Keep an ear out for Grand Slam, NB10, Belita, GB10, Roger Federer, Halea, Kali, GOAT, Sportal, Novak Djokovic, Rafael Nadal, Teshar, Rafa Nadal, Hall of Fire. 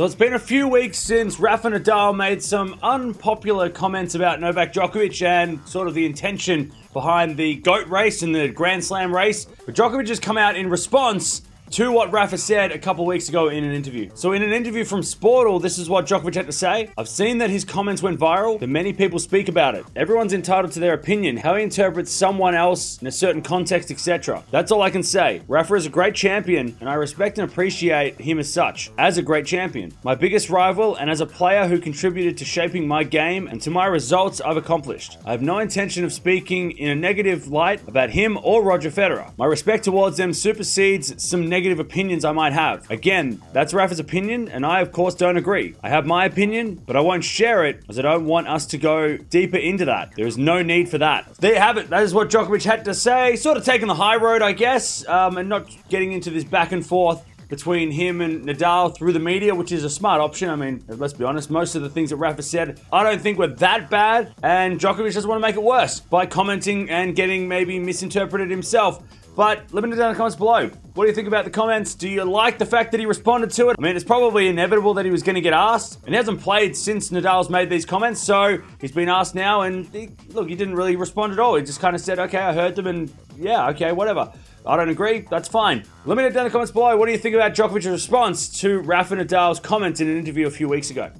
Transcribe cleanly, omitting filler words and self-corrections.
So it's been a few weeks since Rafa Nadal made some unpopular comments about Novak Djokovic and sort of the intention behind the GOAT race and the Grand Slam race. But Djokovic has come out in response to what Rafa said a couple weeks ago in an interview. So in an interview from Sportal, this is what Djokovic had to say. "I've seen that his comments went viral, that many people speak about it. Everyone's entitled to their opinion, how he interprets someone else in a certain context, etc. That's all I can say. Rafa is a great champion, and I respect and appreciate him as such, as a great champion. My biggest rival, and as a player who contributed to shaping my game and to my results I've accomplished. I have no intention of speaking in a negative light about him or Roger Federer. My respect towards them supersedes some negative opinions I might have. Again, that's Rafa's opinion, and I of course don't agree. I have my opinion, but I won't share it, as I don't want us to go deeper into that. There is no need for that." There you have it. That is what Djokovic had to say. Sort of taking the high road, I guess, and not getting into this back and forth between him and Nadal through the media, which is a smart option. I mean, let's be honest, most of the things that Rafa said, I don't think were that bad, and Djokovic doesn't want to make it worse by commenting and getting maybe misinterpreted himself. But let me know down in the comments below. What do you think about the comments? Do you like the fact that he responded to it? I mean, it's probably inevitable that he was going to get asked. And he hasn't played since Nadal's made these comments, so he's been asked now. And look, he didn't really respond at all. He just kind of said, okay, I heard them, and yeah, okay, whatever. I don't agree. That's fine. Let me know down in the comments below. What do you think about Djokovic's response to Rafa Nadal's comments in an interview a few weeks ago?